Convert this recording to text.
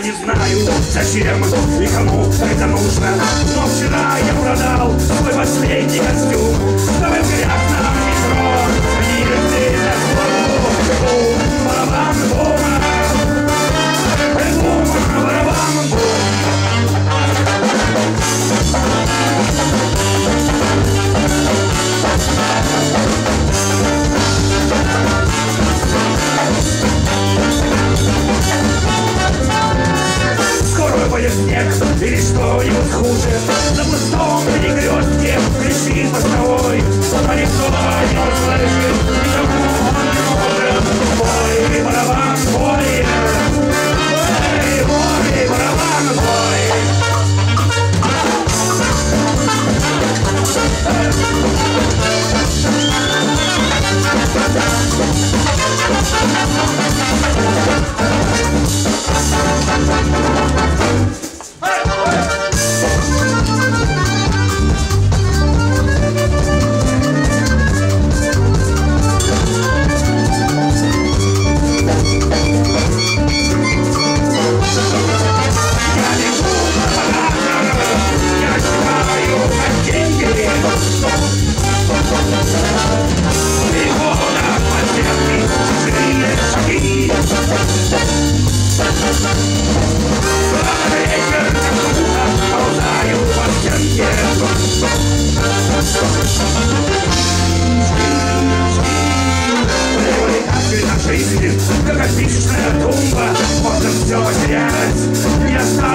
я не знаю, зачем и кому это нужно. Но вчера я продал свой последний костюм.